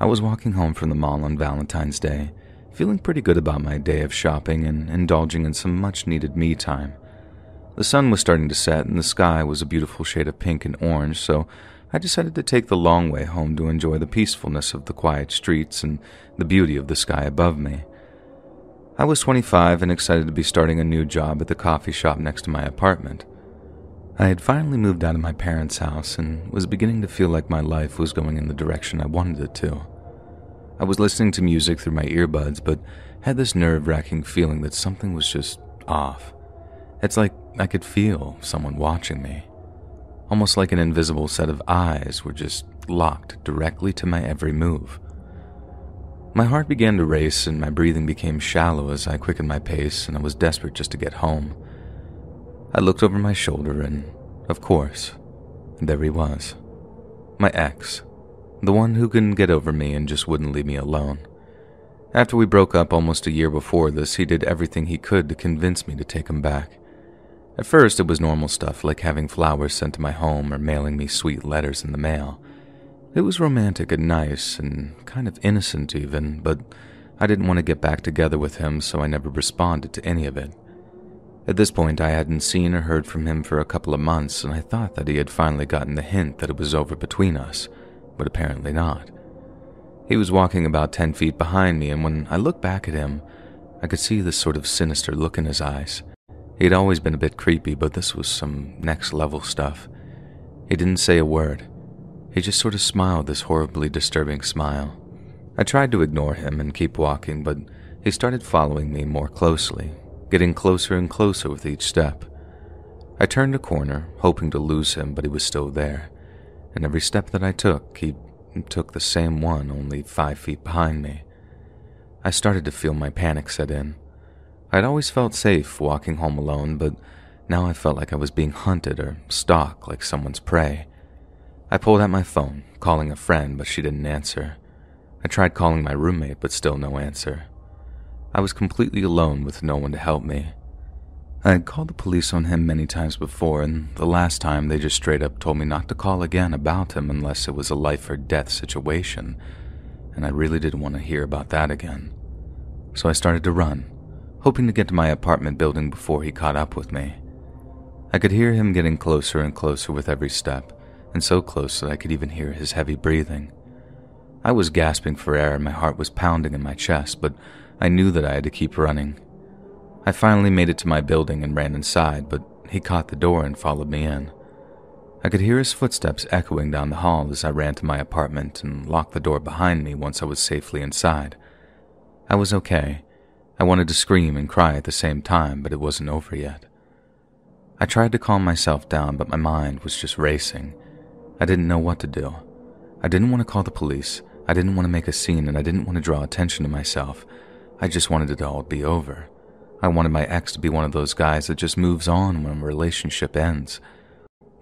I was walking home from the mall on Valentine's Day, feeling pretty good about my day of shopping and indulging in some much-needed me time. The sun was starting to set, and the sky was a beautiful shade of pink and orange, so I decided to take the long way home to enjoy the peacefulness of the quiet streets and the beauty of the sky above me. I was 25 and excited to be starting a new job at the coffee shop next to my apartment. I had finally moved out of my parents' house and was beginning to feel like my life was going in the direction I wanted it to. I was listening to music through my earbuds, but had this nerve-wracking feeling that something was just off. It's like I could feel someone watching me, almost like an invisible set of eyes were just locked directly to my every move. My heart began to race and my breathing became shallow as I quickened my pace, and I was desperate just to get home. I looked over my shoulder and, of course, there he was. My ex. The one who couldn't get over me and just wouldn't leave me alone. After we broke up almost a year before this, he did everything he could to convince me to take him back. At first, it was normal stuff like having flowers sent to my home or mailing me sweet letters in the mail. It was romantic and nice and kind of innocent even, but I didn't want to get back together with him, so I never responded to any of it. At this point, I hadn't seen or heard from him for a couple of months, and I thought that he had finally gotten the hint that it was over between us, but apparently not. He was walking about 10 feet behind me, and when I looked back at him, I could see this sort of sinister look in his eyes. He had always been a bit creepy, but this was some next-level stuff. He didn't say a word. He just sort of smiled this horribly disturbing smile. I tried to ignore him and keep walking, but he started following me more closely, getting closer and closer with each step. I turned a corner, hoping to lose him, but he was still there, and every step that I took, he took the same one, only 5 feet behind me. I started to feel my panic set in. I'd always felt safe walking home alone, but now I felt like I was being hunted or stalked like someone's prey. I pulled out my phone, calling a friend, but she didn't answer. I tried calling my roommate, but still no answer. I was completely alone with no one to help me. I had called the police on him many times before, and the last time they just straight up told me not to call again about him unless it was a life or death situation, and I really didn't want to hear about that again. So I started to run, hoping to get to my apartment building before he caught up with me. I could hear him getting closer and closer with every step, and so close that I could even hear his heavy breathing. I was gasping for air and my heart was pounding in my chest, but I knew that I had to keep running. I finally made it to my building and ran inside, but he caught the door and followed me in. I could hear his footsteps echoing down the hall as I ran to my apartment and locked the door behind me once I was safely inside. I was okay. I wanted to scream and cry at the same time, but it wasn't over yet. I tried to calm myself down, but my mind was just racing. I didn't know what to do. I didn't want to call the police. I didn't want to make a scene, and I didn't want to draw attention to myself. I just wanted it all to be over. I wanted my ex to be one of those guys that just moves on when a relationship ends.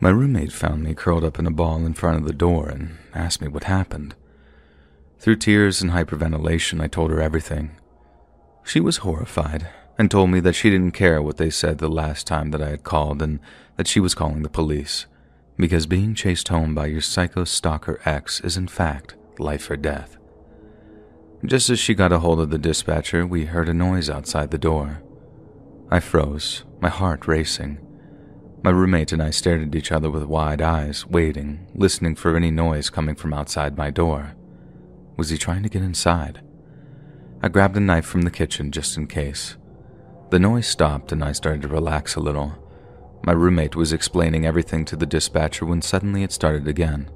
My roommate found me curled up in a ball in front of the door and asked me what happened. Through tears and hyperventilation, I told her everything. She was horrified and told me that she didn't care what they said the last time that I had called and that she was calling the police, because being chased home by your psycho stalker ex is in fact life or death. Just as she got a hold of the dispatcher, we heard a noise outside the door. I froze, my heart racing. My roommate and I stared at each other with wide eyes, waiting, listening for any noise coming from outside my door. Was he trying to get inside? I grabbed a knife from the kitchen just in case. The noise stopped and I started to relax a little. My roommate was explaining everything to the dispatcher when suddenly it started again.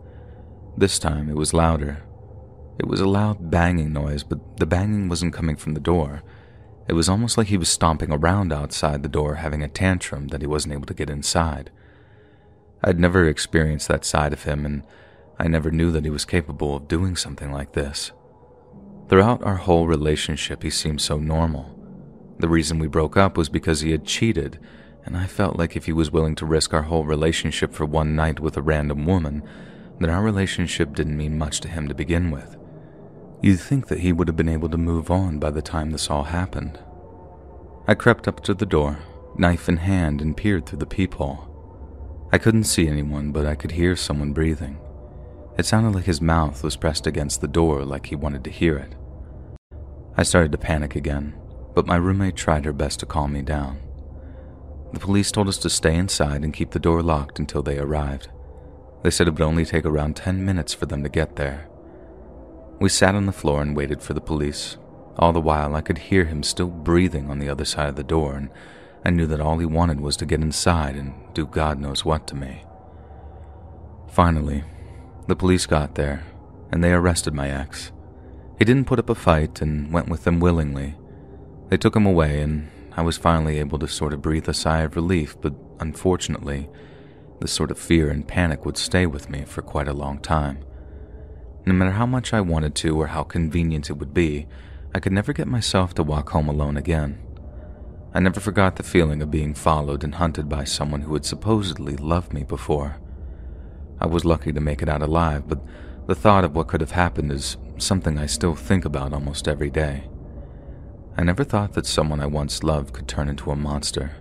This time it was louder. It was a loud banging noise, but the banging wasn't coming from the door. It was almost like he was stomping around outside the door, having a tantrum that he wasn't able to get inside. I'd never experienced that side of him, and I never knew that he was capable of doing something like this. Throughout our whole relationship, he seemed so normal. The reason we broke up was because he had cheated, and I felt like if he was willing to risk our whole relationship for one night with a random woman, then our relationship didn't mean much to him to begin with. You'd think that he would have been able to move on by the time this all happened. I crept up to the door, knife in hand, and peered through the peephole. I couldn't see anyone, but I could hear someone breathing. It sounded like his mouth was pressed against the door, like he wanted to hear it. I started to panic again, but my roommate tried her best to calm me down. The police told us to stay inside and keep the door locked until they arrived. They said it would only take around 10 minutes for them to get there. We sat on the floor and waited for the police. All the while, I could hear him still breathing on the other side of the door, and I knew that all he wanted was to get inside and do God knows what to me. Finally, the police got there, and they arrested my ex. He didn't put up a fight and went with them willingly. They took him away, and I was finally able to sort of breathe a sigh of relief, but unfortunately, this sort of fear and panic would stay with me for quite a long time. No matter how much I wanted to or how convenient it would be, I could never get myself to walk home alone again. I never forgot the feeling of being followed and hunted by someone who had supposedly loved me before. I was lucky to make it out alive, but the thought of what could have happened is something I still think about almost every day. I never thought that someone I once loved could turn into a monster.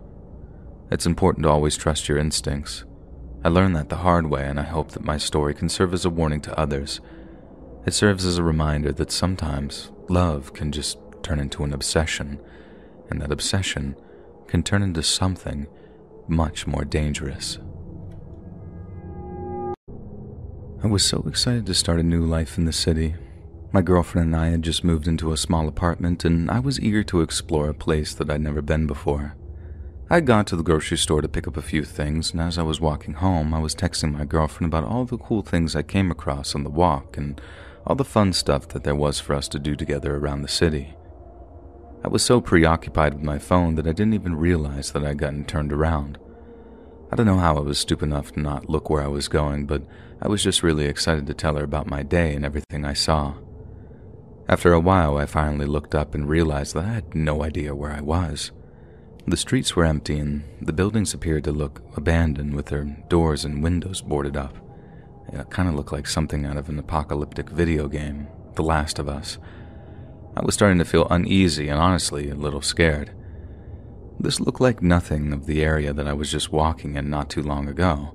It's important to always trust your instincts. I learned that the hard way, and I hope that my story can serve as a warning to others. It serves as a reminder that sometimes love can just turn into an obsession, and that obsession can turn into something much more dangerous. I was so excited to start a new life in the city. My girlfriend and I had just moved into a small apartment, and I was eager to explore a place that I'd never been before. I'd gone to the grocery store to pick up a few things, and as I was walking home, I was texting my girlfriend about all the cool things I came across on the walk and all the fun stuff that there was for us to do together around the city. I was so preoccupied with my phone that I didn't even realize that I'd gotten turned around. I don't know how I was stupid enough to not look where I was going, but I was just really excited to tell her about my day and everything I saw. After a while, I finally looked up and realized that I had no idea where I was. The streets were empty, and the buildings appeared to look abandoned with their doors and windows boarded up. It kind of looked like something out of an apocalyptic video game, The Last of Us. I was starting to feel uneasy and honestly a little scared. This looked like nothing of the area that I was just walking in not too long ago.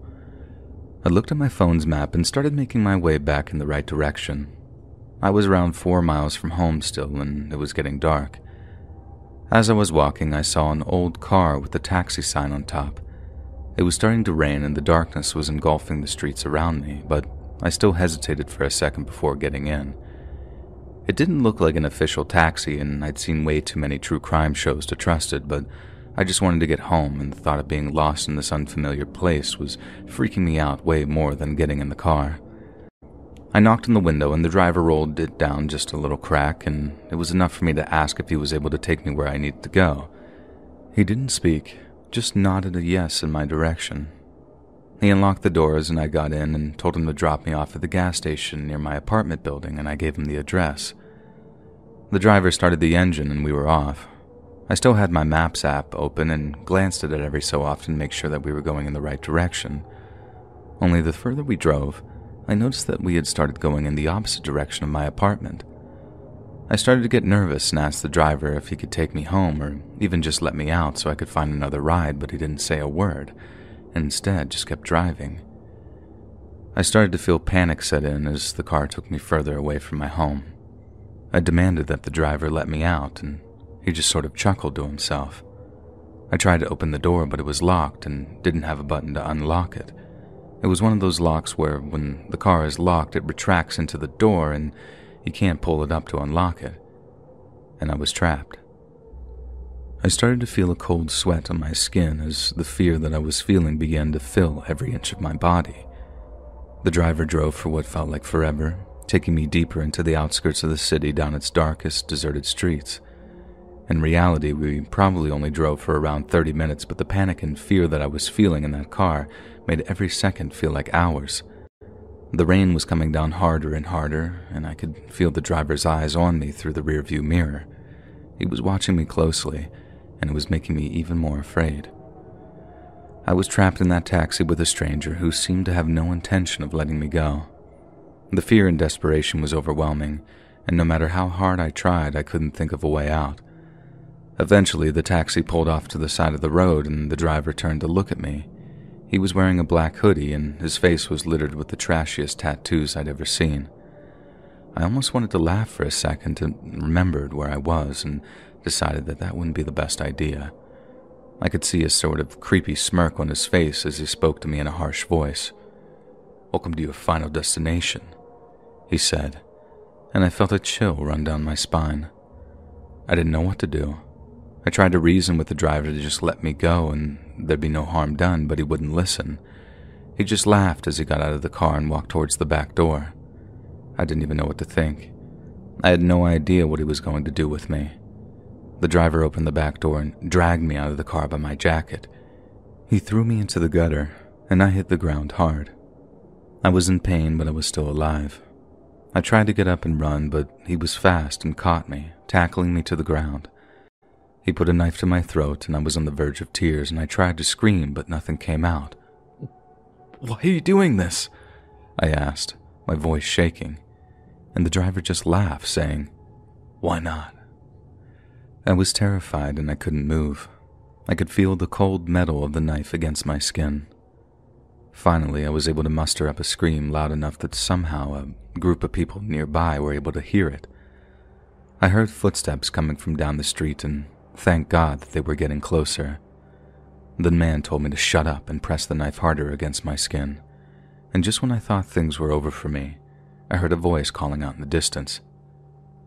I looked at my phone's map and started making my way back in the right direction. I was around 4 miles from home still, and it was getting dark. As I was walking, I saw an old car with a taxi sign on top. It was starting to rain and the darkness was engulfing the streets around me, but I still hesitated for a second before getting in. It didn't look like an official taxi, and I'd seen way too many true crime shows to trust it, but I just wanted to get home, and the thought of being lost in this unfamiliar place was freaking me out way more than getting in the car. I knocked on the window, and the driver rolled it down just a little crack, and it was enough for me to ask if he was able to take me where I needed to go. He didn't speak, just nodded a yes in my direction. He unlocked the doors, and I got in and told him to drop me off at the gas station near my apartment building, and I gave him the address. The driver started the engine, and we were off. I still had my Maps app open and glanced at it every so often to make sure that we were going in the right direction. Only the further we drove, I noticed that we had started going in the opposite direction of my apartment. I started to get nervous and asked the driver if he could take me home or even just let me out so I could find another ride, but he didn't say a word and instead just kept driving. I started to feel panic set in as the car took me further away from my home. I demanded that the driver let me out, and he just sort of chuckled to himself. I tried to open the door, but it was locked and didn't have a button to unlock it. It was one of those locks where when the car is locked, it retracts into the door and you can't pull it up to unlock it. And I was trapped. I started to feel a cold sweat on my skin as the fear that I was feeling began to fill every inch of my body. The driver drove for what felt like forever, taking me deeper into the outskirts of the city down its darkest, deserted streets. In reality, we probably only drove for around 30 minutes, but the panic and fear that I was feeling in that car made every second feel like hours. The rain was coming down harder and harder, and I could feel the driver's eyes on me through the rearview mirror. He was watching me closely, and it was making me even more afraid. I was trapped in that taxi with a stranger who seemed to have no intention of letting me go. The fear and desperation was overwhelming, and no matter how hard I tried, I couldn't think of a way out. Eventually, the taxi pulled off to the side of the road, and the driver turned to look at me. He was wearing a black hoodie, and his face was littered with the trashiest tattoos I'd ever seen. I almost wanted to laugh for a second and remembered where I was and decided that that wouldn't be the best idea. I could see a sort of creepy smirk on his face as he spoke to me in a harsh voice. "Welcome to your final destination," he said, and I felt a chill run down my spine. I didn't know what to do. I tried to reason with the driver to just let me go and there'd be no harm done, but he wouldn't listen. He just laughed as he got out of the car and walked towards the back door. I didn't even know what to think. I had no idea what he was going to do with me. The driver opened the back door and dragged me out of the car by my jacket. He threw me into the gutter, and I hit the ground hard. I was in pain, but I was still alive. I tried to get up and run, but he was fast and caught me, tackling me to the ground. He put a knife to my throat, and I was on the verge of tears, and I tried to scream, but nothing came out. "Why are you doing this?" I asked, my voice shaking. And the driver just laughed, saying, "Why not?" I was terrified and I couldn't move. I could feel the cold metal of the knife against my skin. Finally, I was able to muster up a scream loud enough that somehow a group of people nearby were able to hear it. I heard footsteps coming from down the street, and thank God that they were getting closer. The man told me to shut up and press the knife harder against my skin. And just when I thought things were over for me, I heard a voice calling out in the distance.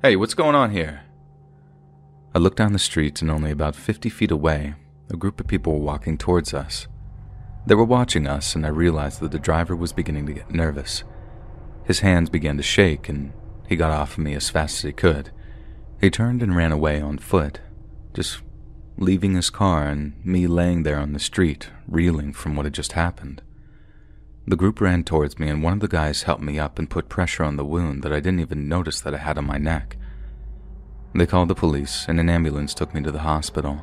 "Hey, what's going on here?" I looked down the street, and only about 50 feet away, a group of people were walking towards us. They were watching us, and I realized that the driver was beginning to get nervous. His hands began to shake, and he got off of me as fast as he could. He turned and ran away on foot, just leaving his car and me laying there on the street, reeling from what had just happened. The group ran towards me, and one of the guys helped me up and put pressure on the wound that I didn't even notice that I had on my neck. They called the police, and an ambulance took me to the hospital.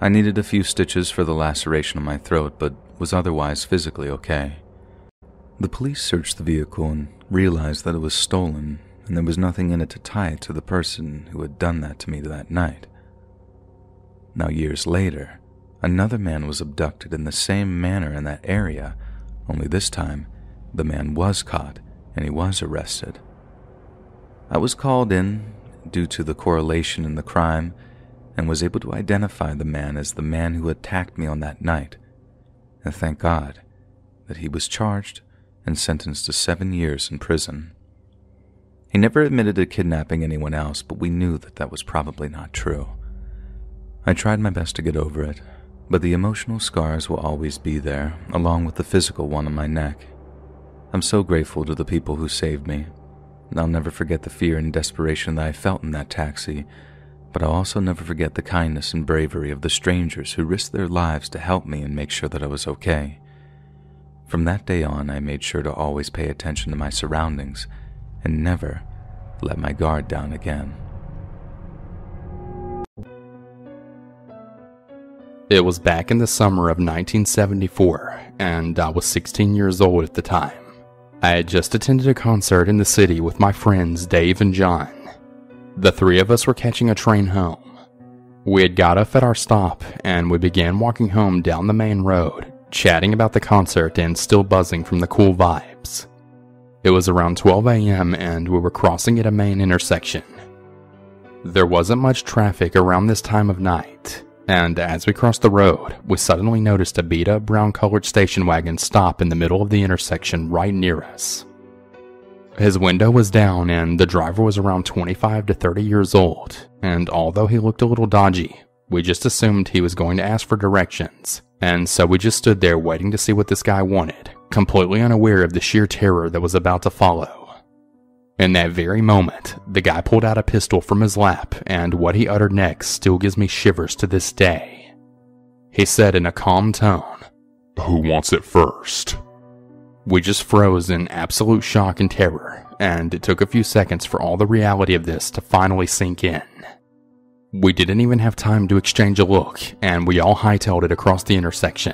I needed a few stitches for the laceration on my throat, but was otherwise physically okay. The police searched the vehicle and realized that it was stolen, and there was nothing in it to tie it to the person who had done that to me that night. Now, years later, another man was abducted in the same manner in that area. Only this time, the man was caught, and he was arrested. I was called in due to the correlation in the crime and was able to identify the man as the man who attacked me on that night. And thank God that he was charged and sentenced to 7 years in prison. He never admitted to kidnapping anyone else, but we knew that that was probably not true. I tried my best to get over it, but the emotional scars will always be there, along with the physical one on my neck. I'm so grateful to the people who saved me, and I'll never forget the fear and desperation that I felt in that taxi, but I'll also never forget the kindness and bravery of the strangers who risked their lives to help me and make sure that I was okay. From that day on, I made sure to always pay attention to my surroundings and never let my guard down again. It was back in the summer of 1974, and I was 16 years old at the time. I had just attended a concert in the city with my friends Dave and John. The three of us were catching a train home. We had got off at our stop, and we began walking home down the main road, chatting about the concert and still buzzing from the cool vibes. It was around 12 a.m., and we were crossing at a main intersection. There wasn't much traffic around this time of night. And as we crossed the road, we suddenly noticed a beat-up brown-colored station wagon stop in the middle of the intersection right near us. His window was down, and the driver was around 25 to 30 years old, and although he looked a little dodgy, we just assumed he was going to ask for directions, and so we just stood there waiting to see what this guy wanted, completely unaware of the sheer terror that was about to follow. In that very moment, the guy pulled out a pistol from his lap, and what he uttered next still gives me shivers to this day. He said in a calm tone, "Who wants it first?" We just froze in absolute shock and terror, and it took a few seconds for all the reality of this to finally sink in. We didn't even have time to exchange a look, and we all hightailed it across the intersection.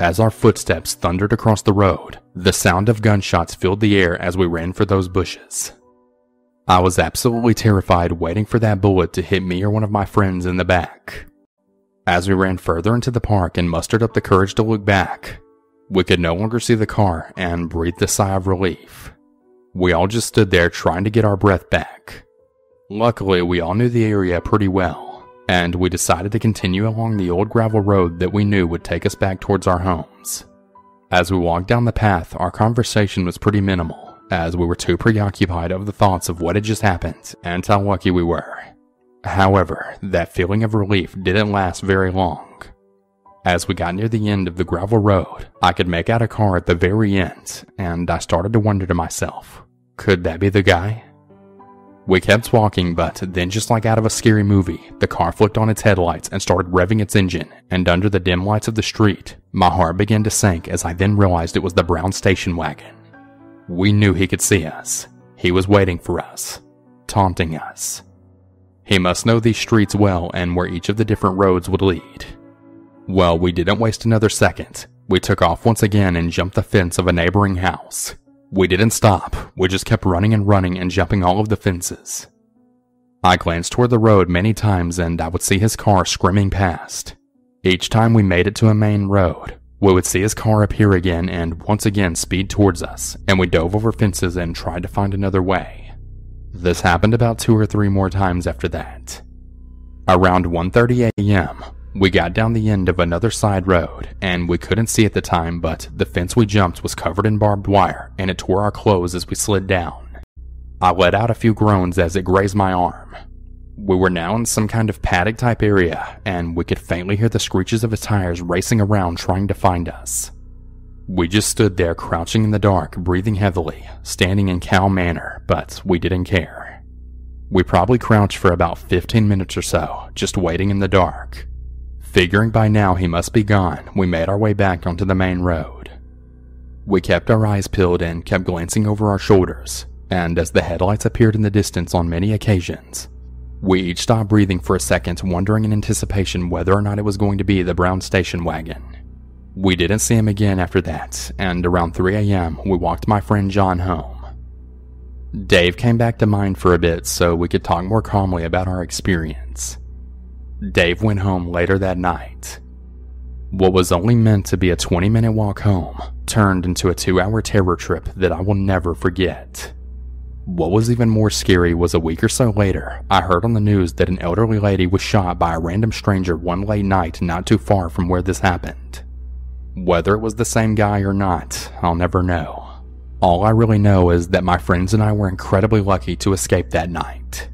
As our footsteps thundered across the road, the sound of gunshots filled the air as we ran for those bushes. I was absolutely terrified, waiting for that bullet to hit me or one of my friends in the back. As we ran further into the park and mustered up the courage to look back, we could no longer see the car and breathed a sigh of relief. We all just stood there trying to get our breath back. Luckily, we all knew the area pretty well, and we decided to continue along the old gravel road that we knew would take us back towards our homes. As we walked down the path, our conversation was pretty minimal, as we were too preoccupied of the thoughts of what had just happened and how lucky we were. However, that feeling of relief didn't last very long. As we got near the end of the gravel road, I could make out a car at the very end, and I started to wonder to myself, could that be the guy? We kept walking, but then just like out of a scary movie, the car flicked on its headlights and started revving its engine, and under the dim lights of the street, my heart began to sink as I then realized it was the brown station wagon. We knew he could see us. He was waiting for us, taunting us. He must know these streets well and where each of the different roads would lead. Well, we didn't waste another second. We took off once again and jumped the fence of a neighboring house. We didn't stop. We just kept running and jumping all of the fences. I glanced toward the road many times and I would see his car screaming past. Each time we made it to a main road, we would see his car appear again and once again speed towards us, and we dove over fences and tried to find another way. This happened about 2 or 3 more times after that. Around 1:30 a.m., we got down the end of another side road, and we couldn't see at the time, but the fence we jumped was covered in barbed wire, and it tore our clothes as we slid down. I let out a few groans as it grazed my arm. We were now in some kind of paddock-type area, and we could faintly hear the screeches of his tires racing around trying to find us. We just stood there crouching in the dark, breathing heavily, standing in cow manner, but we didn't care. We probably crouched for about 15 minutes or so, just waiting in the dark. Figuring by now he must be gone, we made our way back onto the main road. We kept our eyes peeled and kept glancing over our shoulders, and as the headlights appeared in the distance on many occasions, we each stopped breathing for a second, wondering in anticipation whether or not it was going to be the brown station wagon. We didn't see him again after that, and around 3 a.m. we walked my friend John home. Dave came back to mind for a bit so we could talk more calmly about our experience. Dave went home later that night. What was only meant to be a 20-minute walk home turned into a 2-hour terror trip that I will never forget. What was even more scary was a week or so later, I heard on the news that an elderly lady was shot by a random stranger one late night not too far from where this happened. Whether it was the same guy or not, I'll never know. All I really know is that my friends and I were incredibly lucky to escape that night.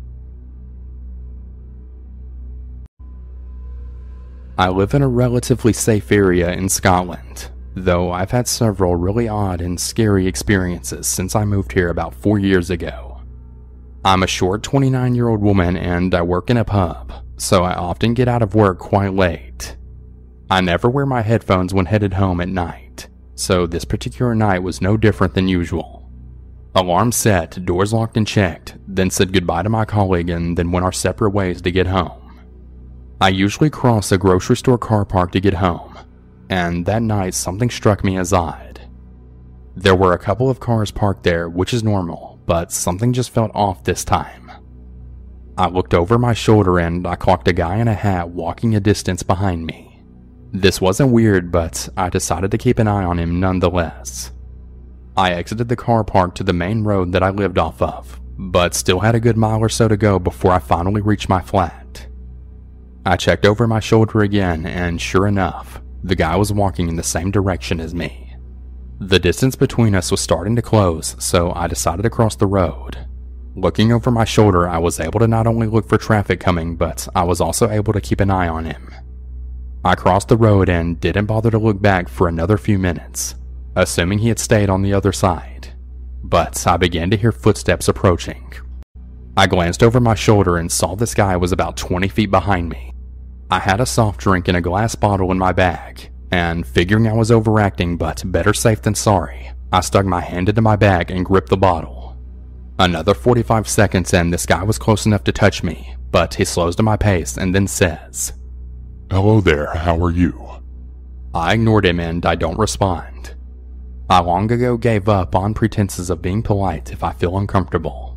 I live in a relatively safe area in Scotland, though I've had several really odd and scary experiences since I moved here about 4 years ago. I'm a short 29-year-old woman and I work in a pub, so I often get out of work quite late. I never wear my headphones when headed home at night, so this particular night was no different than usual. Alarm set, doors locked and checked, then said goodbye to my colleague and then went our separate ways to get home. I usually cross a grocery store car park to get home, and that night something struck me as odd. There were a couple of cars parked there, which is normal, but something just felt off this time. I looked over my shoulder and I clocked a guy in a hat walking a distance behind me. This wasn't weird, but I decided to keep an eye on him nonetheless. I exited the car park to the main road that I lived off of, but still had a good mile or so to go before I finally reached my flat. I checked over my shoulder again, and sure enough, the guy was walking in the same direction as me. The distance between us was starting to close, so I decided to cross the road. Looking over my shoulder, I was able to not only look for traffic coming, but I was also able to keep an eye on him. I crossed the road and didn't bother to look back for another few minutes, assuming he had stayed on the other side, but I began to hear footsteps approaching. I glanced over my shoulder and saw this guy was about 20 feet behind me. I had a soft drink in a glass bottle in my bag, and figuring I was overacting but better safe than sorry, I stuck my hand into my bag and gripped the bottle. Another 45 seconds and this guy was close enough to touch me, but he slows to my pace and then says, "Hello there, how are you?" I ignored him and I don't respond. I long ago gave up on pretenses of being polite if I feel uncomfortable.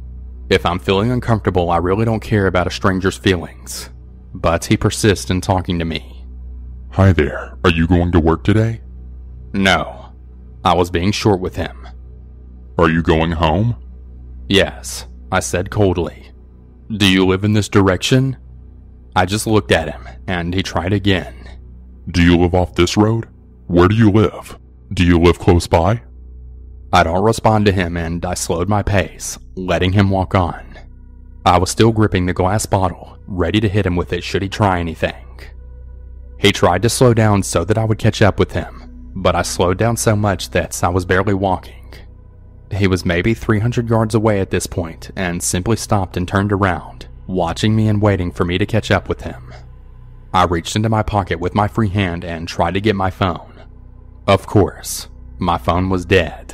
If I'm feeling uncomfortable, I really don't care about a stranger's feelings. But he persists in talking to me. Hi there, are you going to work today? No, I was being short with him. Are you going home? Yes, I said coldly. Do you live in this direction? I just looked at him, and he tried again. Do you live off this road? Where do you live? Do you live close by? I don't respond to him, and I slowed my pace, letting him walk on. I was still gripping the glass bottle, ready to hit him with it should he try anything. He tried to slow down so that I would catch up with him, but I slowed down so much that I was barely walking. He was maybe 300 yards away at this point, and simply stopped and turned around, watching me and waiting for me to catch up with him. I reached into my pocket with my free hand and tried to get my phone. Of course, my phone was dead.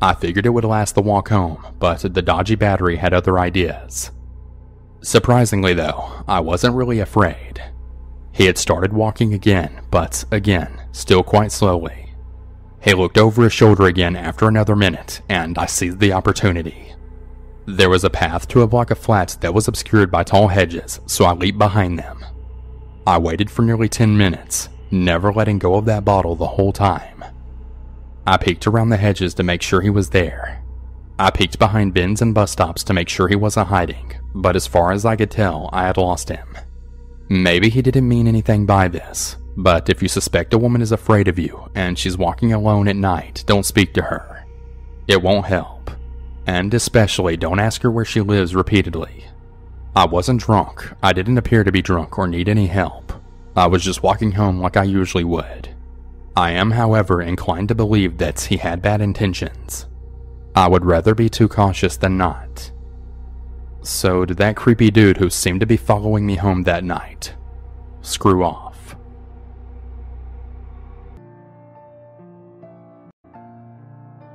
I figured it would last the walk home, but the dodgy battery had other ideas. Surprisingly though, I wasn't really afraid. He had started walking again, but again, still quite slowly. He looked over his shoulder again after another minute, and I seized the opportunity. There was a path to a block of flats that was obscured by tall hedges, so I leaped behind them. I waited for nearly 10 minutes, never letting go of that bottle the whole time. I peeked around the hedges to make sure he was there. I peeked behind bins and bus stops to make sure he wasn't hiding, but as far as I could tell, I had lost him. Maybe he didn't mean anything by this, but if you suspect a woman is afraid of you and she's walking alone at night, don't speak to her. It won't help. And especially don't ask her where she lives repeatedly. I wasn't drunk, I didn't appear to be drunk or need any help. I was just walking home like I usually would. I am, however, inclined to believe that he had bad intentions. I would rather be too cautious than not. So did that creepy dude who seemed to be following me home that night. Screw off.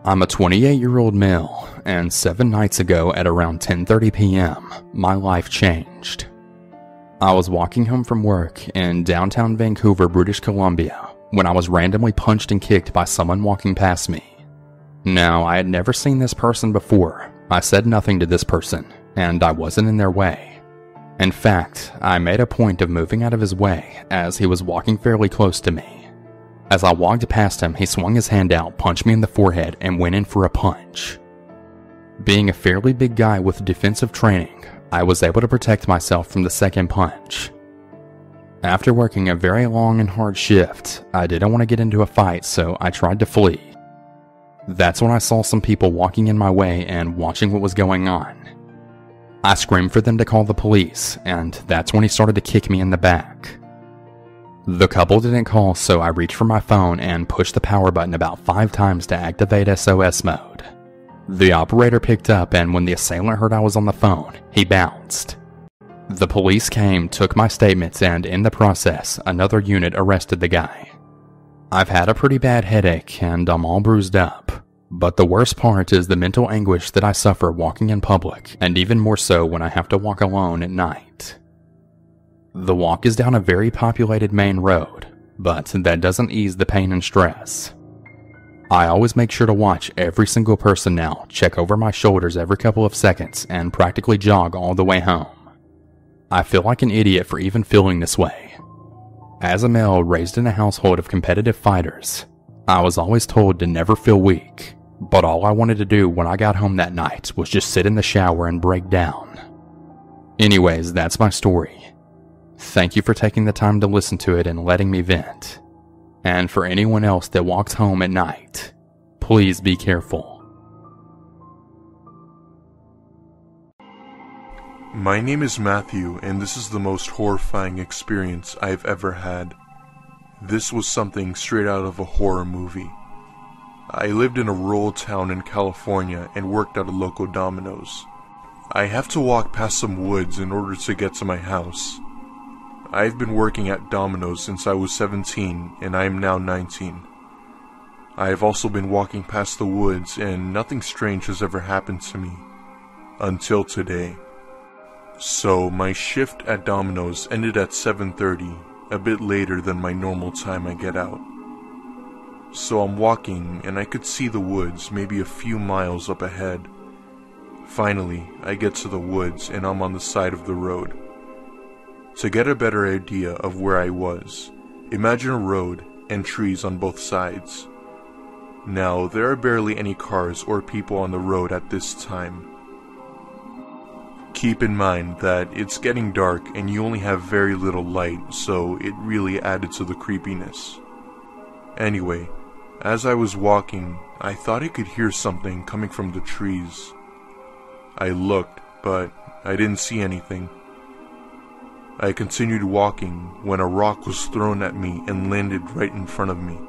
I'm a 28-year-old male, and 7 nights ago at around 10:30 p.m., my life changed. I was walking home from work in downtown Vancouver, British Columbia, when I was randomly punched and kicked by someone walking past me. Now, I had never seen this person before. I said nothing to this person, and I wasn't in their way. In fact, I made a point of moving out of his way as he was walking fairly close to me. As I walked past him, he swung his hand out, punched me in the forehead, and went in for a punch. Being a fairly big guy with defensive training, I was able to protect myself from the second punch. After working a very long and hard shift, I didn't want to get into a fight, so I tried to flee. That's when I saw some people walking in my way and watching what was going on. I screamed for them to call the police, and that's when he started to kick me in the back. The couple didn't call, so I reached for my phone and pushed the power button about 5 times to activate SOS mode. The operator picked up, and when the assailant heard I was on the phone, he bounced. The police came, took my statements, and in the process, another unit arrested the guy. I've had a pretty bad headache, and I'm all bruised up. But the worst part is the mental anguish that I suffer walking in public, and even more so when I have to walk alone at night. The walk is down a very populated main road, but that doesn't ease the pain and stress. I always make sure to watch every single person now, check over my shoulders every couple of seconds, and practically jog all the way home. I feel like an idiot for even feeling this way. As a male raised in a household of competitive fighters, I was always told to never feel weak, but all I wanted to do when I got home that night was just sit in the shower and break down. Anyways, that's my story. Thank you for taking the time to listen to it and letting me vent. And for anyone else that walks home at night, please be careful. My name is Matthew, and this is the most horrifying experience I've ever had. This was something straight out of a horror movie. I lived in a rural town in California and worked at a local Domino's. I have to walk past some woods in order to get to my house. I've been working at Domino's since I was 17, and I am now 19. I have also been walking past the woods, and nothing strange has ever happened to me. Until today. So, my shift at Domino's ended at 7:30, a bit later than my normal time I get out. So I'm walking, and I could see the woods maybe a few miles up ahead. Finally, I get to the woods, and I'm on the side of the road. To get a better idea of where I was, Imagine a road and trees on both sides. Now, there are barely any cars or people on the road at this time. Keep in mind that it's getting dark and you only have very little light, so it really added to the creepiness. Anyway, as I was walking, I thought I could hear something coming from the trees. I looked, but I didn't see anything. I continued walking when a rock was thrown at me and landed right in front of me.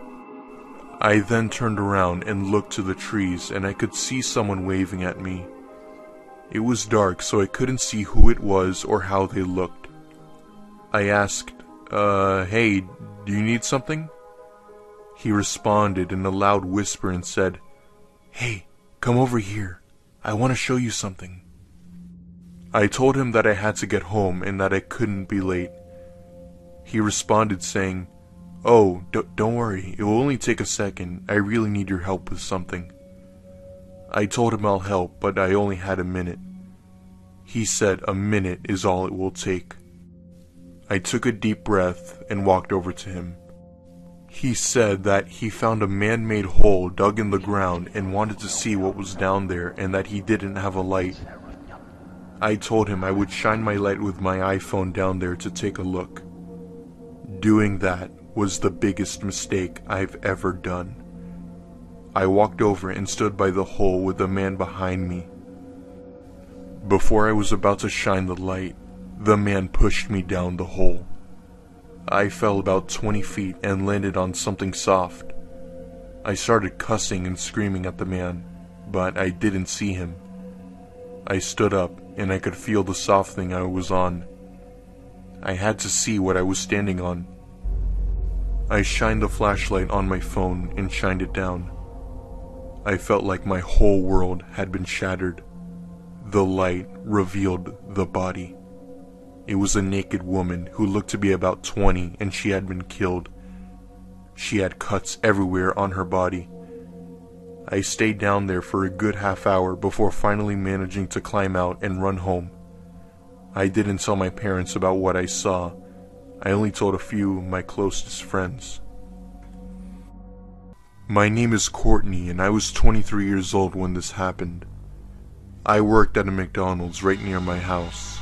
I then turned around and looked to the trees, and I could see someone waving at me. It was dark, so I couldn't see who it was or how they looked. I asked, hey, do you need something? He responded in a loud whisper and said, "Hey, come over here. I want to show you something." I told him that I had to get home and that I couldn't be late. He responded saying, "Oh, don't worry, it will only take a second. I really need your help with something." I told him I'll help, but I only had a minute. He said a minute is all it will take. I took a deep breath and walked over to him. He said that he found a man-made hole dug in the ground and wanted to see what was down there and that he didn't have a light. I told him I would shine my light with my iPhone down there to take a look. Doing that was the biggest mistake I've ever done. I walked over and stood by the hole with the man behind me. Before I was about to shine the light, the man pushed me down the hole. I fell about 20 feet and landed on something soft. I started cussing and screaming at the man, but I didn't see him. I stood up and I could feel the soft thing I was on. I had to see what I was standing on. I shined the flashlight on my phone and shined it down. I felt like my whole world had been shattered. The light revealed the body. It was a naked woman who looked to be about 20, and she had been killed. She had cuts everywhere on her body. I stayed down there for a good half hour before finally managing to climb out and run home. I didn't tell my parents about what I saw. I only told a few of my closest friends. My name is Courtney, and I was 23 years old when this happened. I worked at a McDonald's right near my house.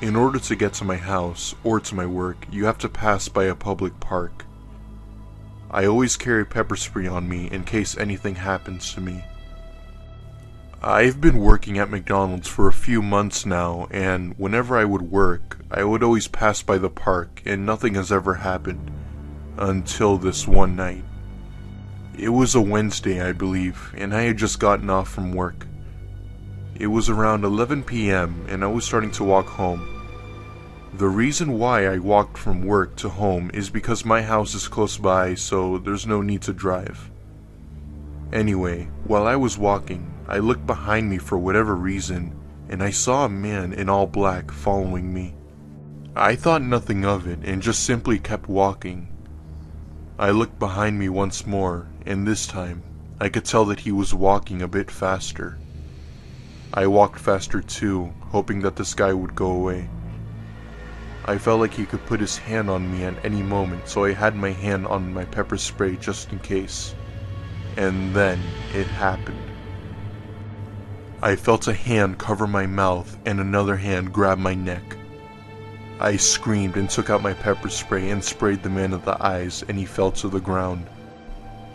In order to get to my house or to my work, you have to pass by a public park. I always carry pepper spray on me in case anything happens to me. I've been working at McDonald's for a few months now, and whenever I would work, I would always pass by the park, and nothing has ever happened until this one night. It was a Wednesday, I believe, and I had just gotten off from work. It was around 11 p.m., and I was starting to walk home. The reason why I walked from work to home is because my house is close by, so there's no need to drive. Anyway, while I was walking, I looked behind me for whatever reason, and I saw a man in all black following me. I thought nothing of it and just simply kept walking. I looked behind me once more, and this time, I could tell that he was walking a bit faster. I walked faster too, hoping that this guy would go away. I felt like he could put his hand on me at any moment, so I had my hand on my pepper spray just in case. And then it happened. I felt a hand cover my mouth and another hand grab my neck. I screamed and took out my pepper spray and sprayed the man in the eyes, and he fell to the ground.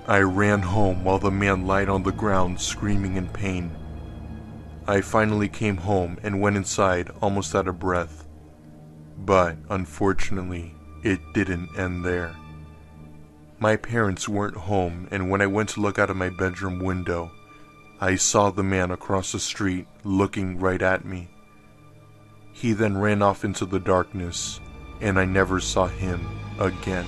I ran home while the man lied on the ground screaming in pain. I finally came home and went inside almost out of breath. But unfortunately, it didn't end there. My parents weren't home, and when I went to look out of my bedroom window, I saw the man across the street looking right at me. He then ran off into the darkness, and I never saw him again.